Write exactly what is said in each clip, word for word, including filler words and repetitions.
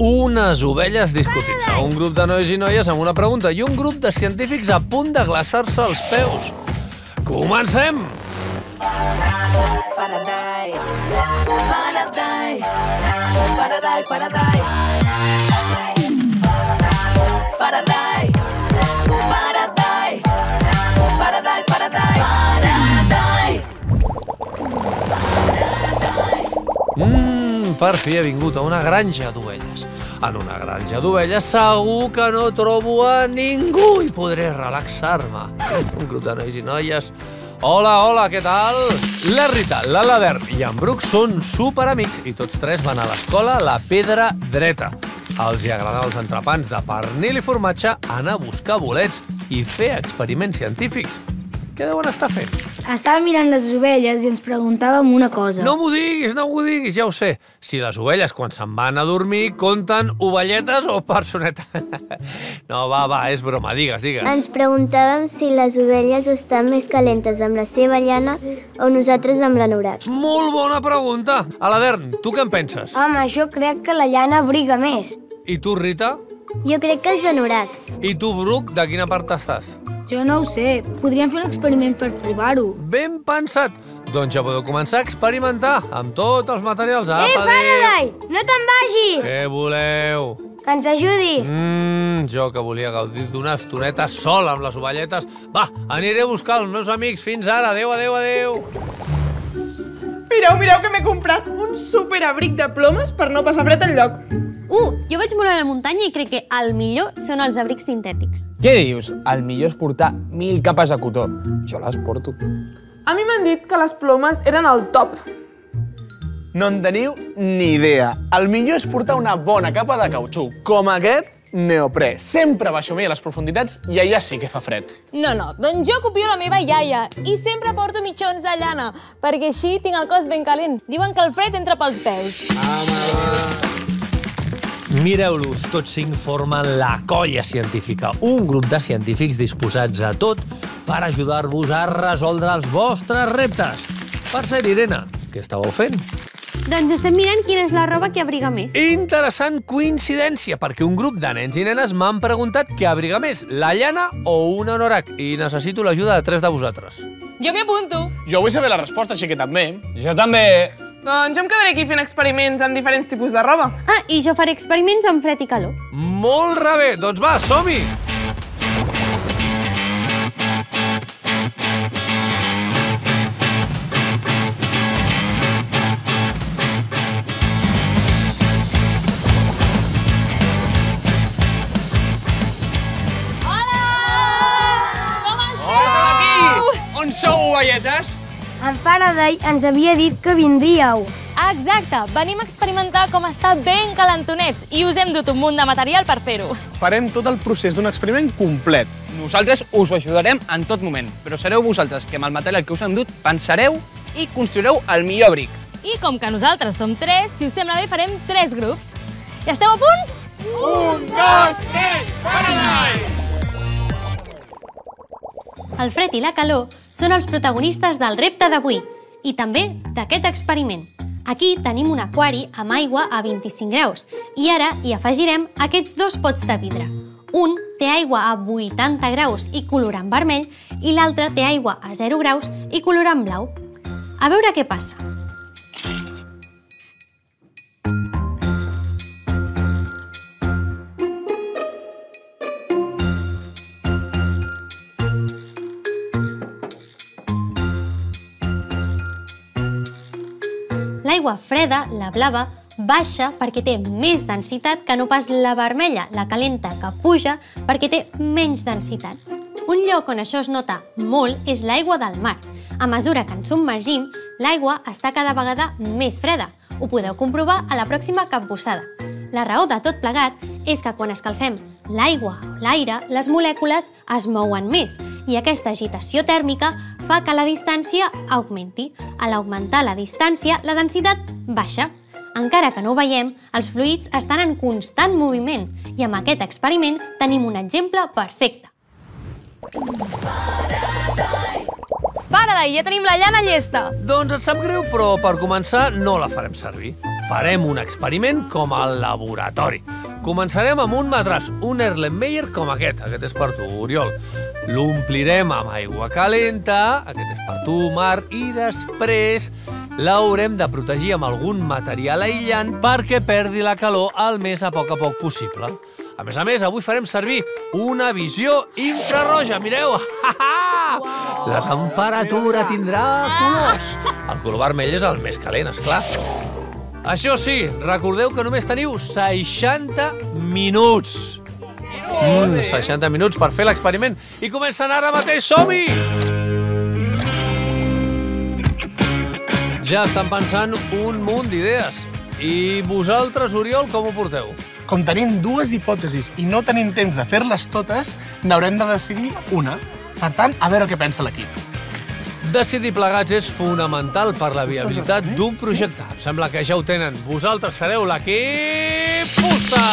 unes ovelles discutint-se, un grup de nois i noies amb una pregunta i un grup de científics a punt de glaçar-se els peus. Comencem! Faraday, Faraday, Faraday, Faraday, Faraday, Faraday, Faraday, Faraday, Faraday. Per fi he vingut a una granja d'ovelles. En una granja d'ovelles segur que no trobo a ningú i podré relaxar-me. Un grup de nois i noies. Hola, hola, què tal? La Rita, la Lavern i en Bruc són superamics i tots tres van a l'escola La Pedra Dreta. Els hi agraden els entrepans de pernil i formatge, anar a buscar bolets i fer experiments científics. Què deuen estar fent? Estàvem mirant les ovelles i ens preguntàvem una cosa. No m'ho diguis, no m'ho diguis, ja ho sé. Si les ovelles, quan se'n van a dormir, compten ovelletes o personetes. No, va, va, és broma, digues, digues. Ens preguntàvem si les ovelles estan més calentes amb la seva llana o nosaltres amb l'anorac. Molt bona pregunta! Àlex, tu què en penses? Home, jo crec que la llana abriga més. I tu, Rita? Jo crec que els anoracs. I tu, Bruc, de quina part estàs? Jo no ho sé. Podríem fer un experiment per provar-ho. Ben pensat! Doncs ja podeu començar a experimentar amb tots els materials. Ei, Faraday! No te'n vagis! Què voleu? Que ens ajudis! Mmm, jo que volia gaudir d'una estoneta sola amb les ovelletes. Va, aniré a buscar els meus amics. Fins ara. Adéu, adéu, adéu. Mireu, mireu que m'he comprat un superabric de plomes per no passar fred enlloc. Uh, jo vaig molt a la muntanya i crec que el millor són els abrics sintètics. Què dius? El millor és portar mil capes de cotó. Jo les porto. A mi m'han dit que les plomes eren el top. No en teniu ni idea. El millor és portar una bona capa de cautxú, com aquest neoprè. Sempre baixo bé a les profunditats i allà sí que fa fred. No, no, doncs jo copio la meva iaia i sempre porto mitjons de llana, perquè així tinc el cos ben calent. Diuen que el fred entra pels peus. Home, va! Mireu-los, tots cinc formen la colla científica, un grup de científics disposats a tot per ajudar-vos a resoldre els vostres reptes. Per ser Irene, què estàveu fent? Doncs estem mirant quina és la roba que abriga més. Interessant coincidència, perquè un grup de nens i nenes m'han preguntat què abriga més, la llana o un anorac, i necessito l'ajuda de tres de vosaltres. Jo m'hi apunto. Jo vull saber la resposta, així que també. Jo també. Doncs jo em quedaré aquí fent experiments amb diferents tipus de roba. Ah, i jo faré experiments amb fred i calor. Molt bé! Doncs va, som-hi! Hola! Com esteu? Som aquí! On sou, ovelletes? En Faraday ens havia dit que vindríeu. Exacte, venim a experimentar com estar ben calentonets i us hem dut un munt de material per fer-ho. Farem tot el procés d'un experiment complet. Nosaltres us ho ajudarem en tot moment, però sereu vosaltres que amb el material que us hem dut pensareu i construireu el millor abric. I com que nosaltres som tres, si us sembla bé farem tres grups. I esteu a punt? Un, dos, tres, Faraday! El fred i la calor són els protagonistes del repte d'avui i també d'aquest experiment. Aquí tenim un aquari amb aigua a vint-i-cinc graus i ara hi afegirem aquests dos pots de vidre. Un té aigua a vuitanta graus i colorant vermell i l'altre té aigua a zero graus i colorant blau. A veure què passa. L'aigua freda, la blava, baixa perquè té més densitat que no pas la vermella, la calenta, que puja perquè té menys densitat. Un lloc on això es nota molt és l'aigua del mar. A mesura que ens submergim, l'aigua està cada vegada més freda. Ho podeu comprovar a la pròxima capbussada. La raó de tot plegat és que quan escalfem l'aigua o l'aire, les molècules es mouen més i aquesta agitació tèrmica fa que la distància augmenti. Al augmentar la distància, la densitat baixa. Encara que no ho veiem, els fluids estan en constant moviment i amb aquest experiment tenim un exemple perfecte. Faraday, ja tenim la llana llesta! Doncs et sap greu, però per començar no la farem servir. Farem un experiment com al laboratori. Començarem amb un matràs, un Erlenmeyer com aquest. Aquest és per tu, Oriol. L'omplirem amb aigua calenta, aquest és per tu, Mar, i després l'haurem de protegir amb algun material aïllant perquè perdi la calor el més a poc a poc possible. A més a més, avui farem servir una visió infraroja, mireu! La temperatura tindrà colors. El color vermell és el més calent, esclar. Això sí, recordeu que només teniu seixanta minuts. Mm, seixanta minuts per fer l'experiment. I comencen ara mateix, som-hi! Ja estan pensant un munt d'idees. I vosaltres, Oriol, com ho porteu? Com tenim dues hipòtesis i no tenim temps de fer-les totes, n'haurem de decidir una. Per tant, a veure què pensa l'equip. Decidir plegats és fonamental per la viabilitat d'un projecte. Em sembla que ja ho tenen. Vosaltres sereu l'equip fusta!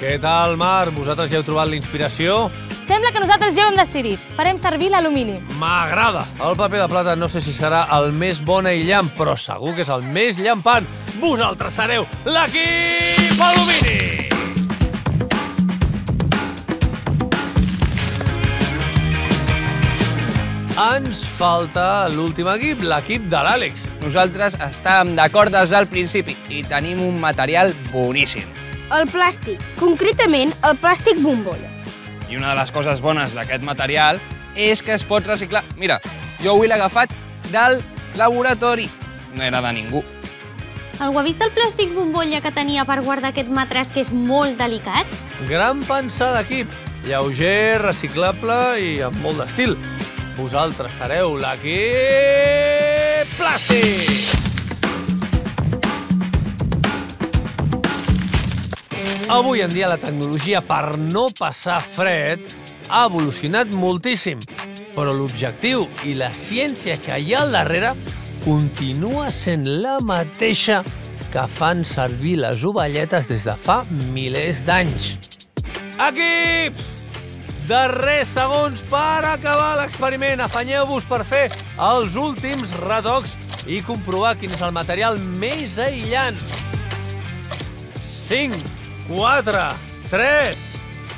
Què tal, Mar? Vosaltres ja heu trobat la inspiració? Sembla que nosaltres ja ho hem decidit. Farem servir l'alumini. M'agrada! El paper de plata no sé si serà el més bon aïllant, però segur que és el més llampant. Vosaltres sereu l'equip alumini! Ens falta l'últim equip, l'equip de l'Àlex. Nosaltres estàvem d'acord des del principi i tenim un material boníssim. El plàstic, concretament el plàstic bombolla. I una de les coses bones d'aquest material és que es pot reciclar. Mira, jo avui l'he agafat del laboratori. No era de ningú. Algú ha vist el plàstic bombolla que tenia per guardar aquest matràs, que és molt delicat? Gran pensar d'equip, lleuger, reciclable i amb molt d'estil. Vosaltres fareu l'equip plàstic! Avui en dia la tecnologia per no passar fred ha evolucionat moltíssim, però l'objectiu i la ciència que hi ha al darrere continua sent la mateixa que fan servir les ovelletes des de fa milers d'anys. Equips! Darrers segons per acabar l'experiment. Afanyeu-vos per fer els últims retocs i comprovar quin és el material més aïllant. cinc, quatre, tres,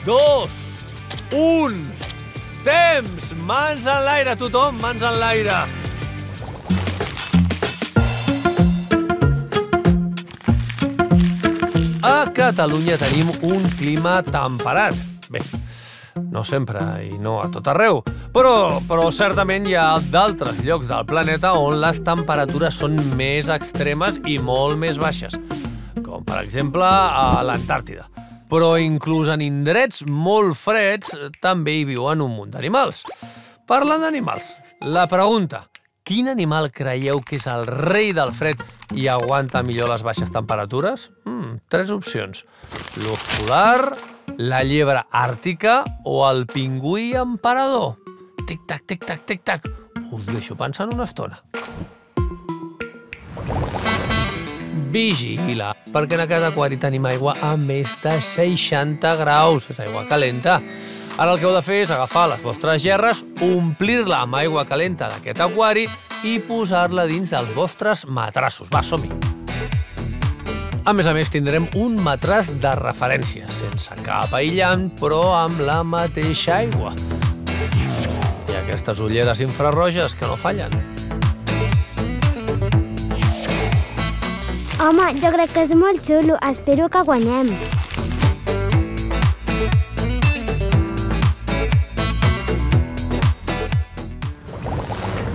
dos, un... Temps! Mans en l'aire, tothom, mans en l'aire! A Catalunya tenim un clima temperat. Bé, no sempre i no a tot arreu, però, però certament hi ha d'altres llocs del planeta on les temperatures són més extremes i molt més baixes. Com per exemple a l'Antàrtida. Però inclús en indrets molt freds també hi viuen un munt d'animals. Parlant d'animals, la pregunta, quin animal creieu que és el rei del fred i aguanta millor les baixes temperatures? Mm, tres opcions. L'ós polar, la llebre àrtica o el pingüí emperador. Tic-tac, tic-tac, tic-tac. Us deixo pensant una estona. Vigila, perquè en aquest aquari tenim aigua a més de seixanta graus. És aigua calenta. Ara el que heu de fer és agafar les vostres gerres, omplir-la amb aigua calenta d'aquest aquari i posar-la dins dels vostres matrassos. Va, som-hi! A més a més, tindrem un matràs de referència, sense cap aïllant, però amb la mateixa aigua. I aquestes ulleres infraroges que no fallen. Home, jo crec que és molt xulo. Espero que guanyem.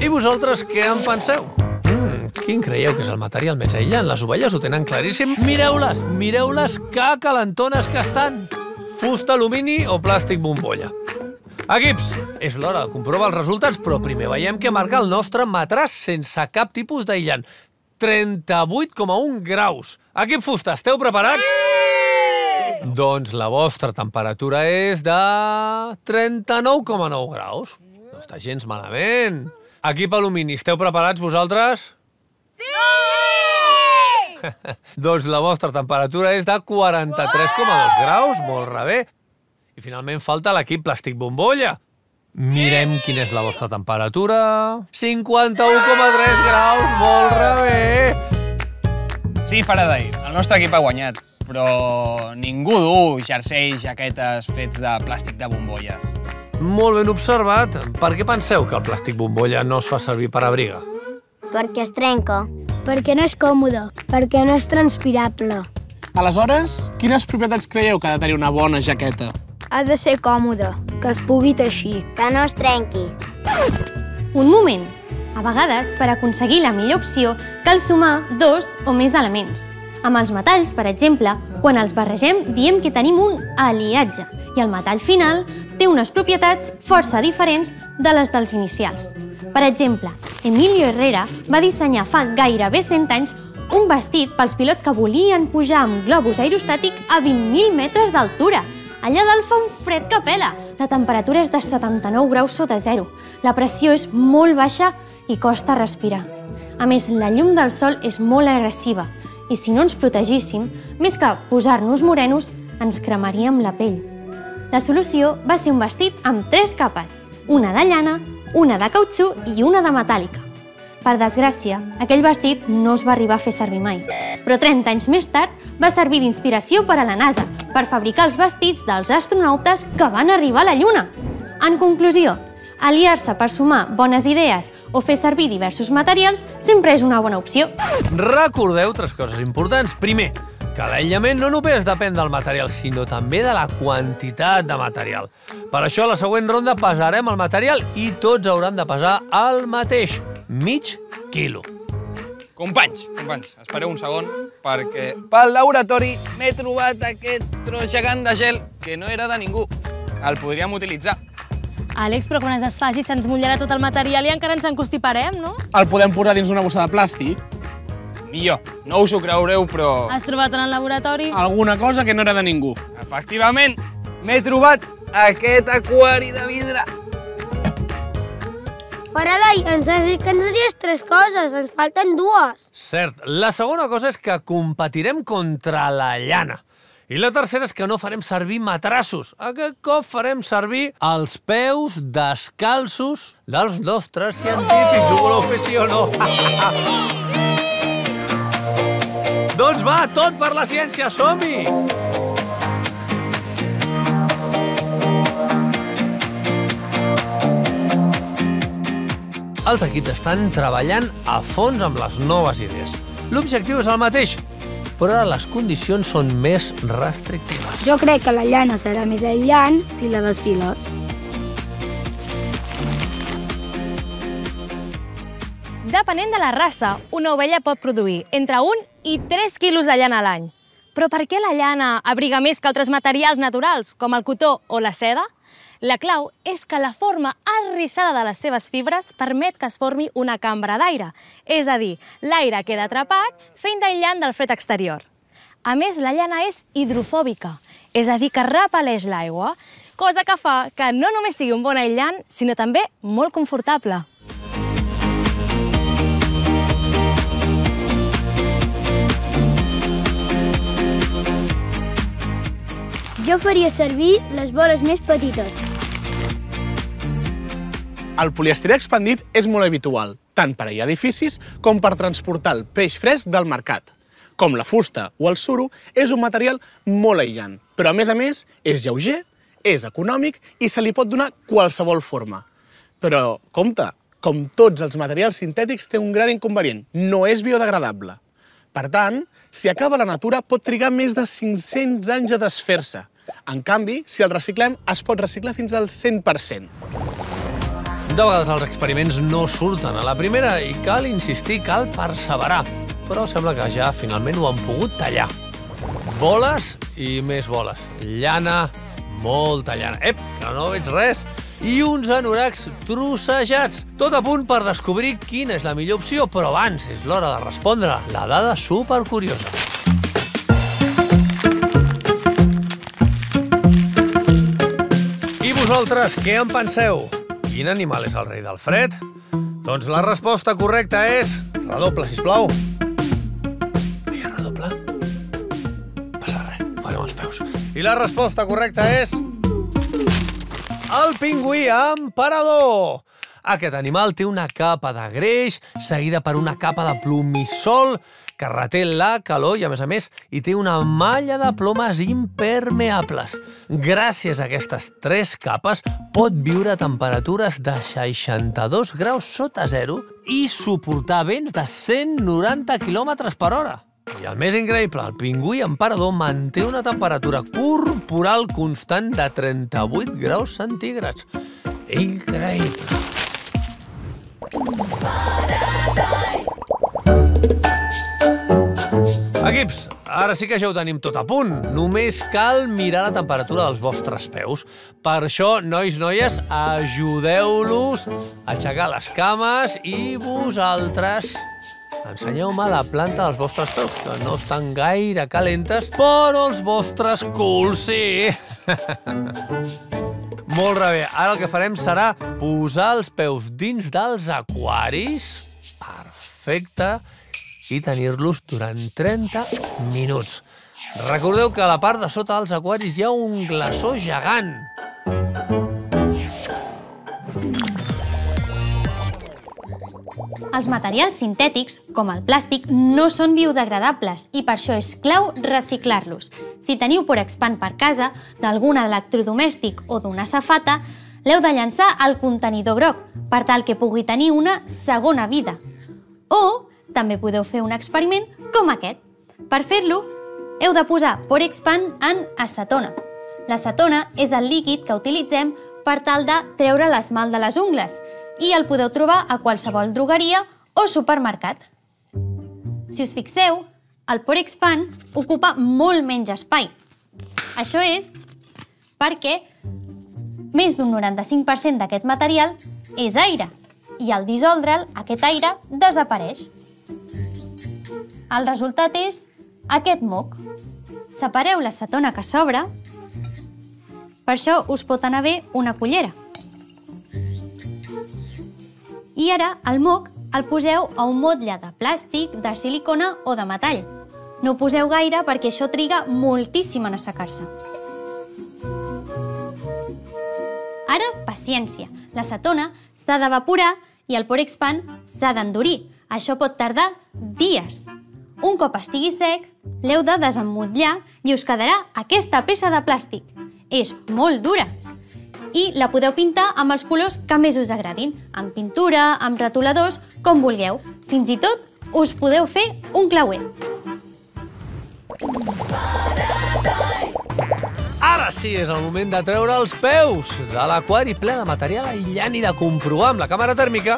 I vosaltres què en penseu? Mm, quin creieu que és el material més aïllant? Les ovelles ho tenen claríssim. Mireu-les, mireu-les, que calentones que estan. Fusta, alumini o plàstic bombolla. Equips, és l'hora de comprovar els resultats, però primer veiem què marca el nostre matràs sense cap tipus d'aïllant. trenta-vuit coma un graus. Equip fusta, esteu preparats? Sí! Doncs la vostra temperatura és de trenta-nou coma nou graus. No està gens malament. Equip alumini, esteu preparats vosaltres? Sí! Sí! Doncs la vostra temperatura és de quaranta-tres coma dos graus, molt rebé. I finalment falta l'equip plàstic bombolla. Mirem quina és la vostra temperatura... cinquanta-u coma tres graus, molt rebé! Sí, Faraday, el nostre equip ha guanyat, però ningú duu jersei, jaquetes fets de plàstic de bombolles. Molt ben observat. Per què penseu que el plàstic bombolla no es fa servir per abrigar? Perquè es trenca. Perquè no és còmode. Perquè no és transpirable. Aleshores, quines propietats creieu que ha de tenir una bona jaqueta? Ha de ser còmode. Que es pugui teixir. Que no es trenqui. Un moment. A vegades, per aconseguir la millor opció, cal sumar dos o més elements. Amb els metalls, per exemple, quan els barregem, diem que tenim un aliatge i el metall final té unes propietats força diferents de les dels inicials. Per exemple, Emilio Herrera va dissenyar fa gairebé cent anys un vestit pels pilots que volien pujar amb globus aerostàtic a vint mil metres d'altura. Allà dalt fa un fred que pela. La temperatura és de setanta-nou graus sota zero. La pressió és molt baixa i costa respirar. A més, la llum del sol és molt agressiva i si no ens protegíssim, més que posar-nos morenos, ens cremaríem la pell. La solució va ser un vestit amb tres capes, una de llana, una de cautxú i una de metàl·lica. Per desgràcia, aquell vestit no es va arribar a fer servir mai. Però trenta anys més tard va servir d'inspiració per a la NASA, per fabricar els vestits dels astronautes que van arribar a la Lluna. En conclusió, aliar-se per sumar bones idees o fer servir diversos materials sempre és una bona opció. Recordeu tres coses importants. Primer, que l'aïllament no només depèn del material, sinó també de la quantitat de material. Per això, a la següent ronda pesarem el material i tots hauran de pesar el mateix. Mig quilo. Companys, companys, espereu un segon, perquè pel laboratori m'he trobat aquest tros gegant de gel que no era de ningú. El podríem utilitzar. Àlex, però quan es desfaci se'ns mullarà tot el material i encara ens encostiparem, no? El podem posar dins d'una bossa de plàstic. Millor. No us ho creureu, però... Has trobat en el laboratori? Alguna cosa que no era de ningú. Efectivament, m'he trobat aquest aquari de vidre. Faraday, ens has dit que ens diries tres coses, ens falten dues. Cert. La segona cosa és que competirem contra la llana. I la tercera és que no farem servir matrassos. Aquest cop farem servir els peus descalços dels nostres científics. Ho voleu fer sí o no? Doncs va, tot per la ciència, som-hi! Els equips estan treballant a fons amb les noves idees. L'objectiu és el mateix, però ara les condicions són més restrictives. Jo crec que la llana serà més aïllant si la desfiles. Depenent de la raça, una ovella pot produir entre un i tres quilos de llana a l'any. Però per què la llana abriga més que altres materials naturals, com el cotó o la seda? La clau és que la forma arrissada de les seves fibres permet que es formi una cambra d'aire, és a dir, l'aire queda atrapat fent d'aïllant del fred exterior. A més, la llana és hidrofòbica, és a dir, que repel·leix l'aigua, cosa que fa que no només sigui un bon aïllant, sinó també molt confortable. Jo faria servir les boles més petites. El poliestirè expandit és molt habitual, tant per aïllar edificis com per transportar el peix fresc del mercat. Com la fusta o el suro, és un material molt aïllant, però a més a més és lleuger, és econòmic i se li pot donar qualsevol forma. Però, compte, com tots els materials sintètics té un gran inconvenient, no és biodegradable. Per tant, si acaba a la natura pot trigar més de cinc-cents anys a desfer-se. En canvi, si el reciclem, es pot reciclar fins al cent per cent. De vegades els experiments no surten a la primera i cal insistir, cal perseverar. Però sembla que ja finalment ho han pogut tallar. Boles i més boles. Llana, molta llana. Ep, que no veig res. I uns anoracs trossejats. Tot a punt per descobrir quina és la millor opció, però abans és l'hora de respondre la dada supercuriosa. I vosaltres, què en penseu? Quin animal és el rei del fred? Doncs la resposta correcta és... Redoble, sisplau. Hi ha redoble? No passa res, ho farem als peus. I la resposta correcta és... el pingüí emperador. Aquest animal té una capa de greix seguida per una capa de plomissol que reté la calor i, a més a més, hi té una malla de plomes impermeables. Gràcies a aquestes tres capes pot viure a temperatures de seixanta-dos graus sota zero i suportar vents de cent noranta quilòmetres per hora. I el més increïble, el pingüí emperador manté una temperatura corporal constant de trenta-vuit graus centígrads. Increïble! Equips, ara sí que ja ho tenim tot a punt. Només cal mirar la temperatura dels vostres peus. Per això, nois, noies, ajudeu-los a aixecar les cames i vosaltres ensenyeu-me la planta dels vostres peus, que no estan gaire calentes, però els vostres culs sí. Molt bé, ara el que farem serà posar els peus dins dels aquaris. Perfecte. I tenir-los durant trenta minuts. Recordeu que a la part de sota dels aquaris hi ha un glaçó gegant. Els materials sintètics, com el plàstic, no són biodegradables i per això és clau reciclar-los. Si teniu porexpand per casa, d'algun electrodomèstic o d'una safata, l'heu de llançar al contenidor groc per tal que pugui tenir una segona vida. O també podeu fer un experiment com aquest. Per fer-lo, heu de posar porexpand en acetona. L'acetona és el líquid que utilitzem per tal de treure l'esmalt de les ungles i el podeu trobar a qualsevol drogueria o supermercat. Si us fixeu, el porexpand ocupa molt menys espai. Això és perquè més d'un noranta-cinc per cent d'aquest material és aire i al dissoldre'l, aquest aire desapareix. El resultat és aquest moc. Separeu l'acetona que sobra. Per això us pot anar bé una cullera. I ara el moc el poseu a un motlle de plàstic, de silicona o de metall. No ho poseu gaire perquè això triga moltíssim en assecar-se. Ara, paciència. L'acetona s'ha d'evaporar i el porexpand s'ha d'endurir. Això pot tardar dies. Un cop estigui sec, l'heu de desemmotllar i us quedarà aquesta peça de plàstic. És molt dura i la podeu pintar amb els colors que més us agradin, amb pintura, amb retoladors, com vulgueu. Fins i tot us podeu fer un clauer. Ara sí, és el moment de treure els peus de l'aquari ple de material aïllant i de comprovar amb la càmera tèrmica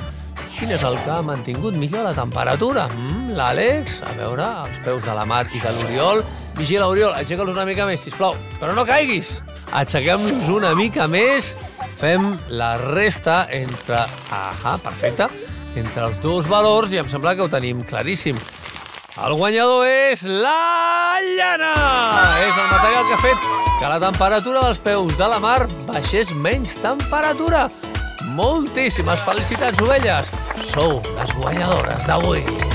quin és el que ha mantingut millor la temperatura. Mm, L'Àlex, a veure, els peus de la Mar i de l'Oriol. Vigila, Oriol, aixeca-los una mica més, sisplau. Però no caiguis! Aixequem-los una mica més. Fem la resta entre... Ahà, perfecte. Entre els dos valors i em sembla que ho tenim claríssim. El guanyador és la llana! És el material que ha fet que la temperatura dels peus de la Mar baixés menys temperatura. Moltíssimes felicitats, ovelles! Sou les guanyadores d'avui!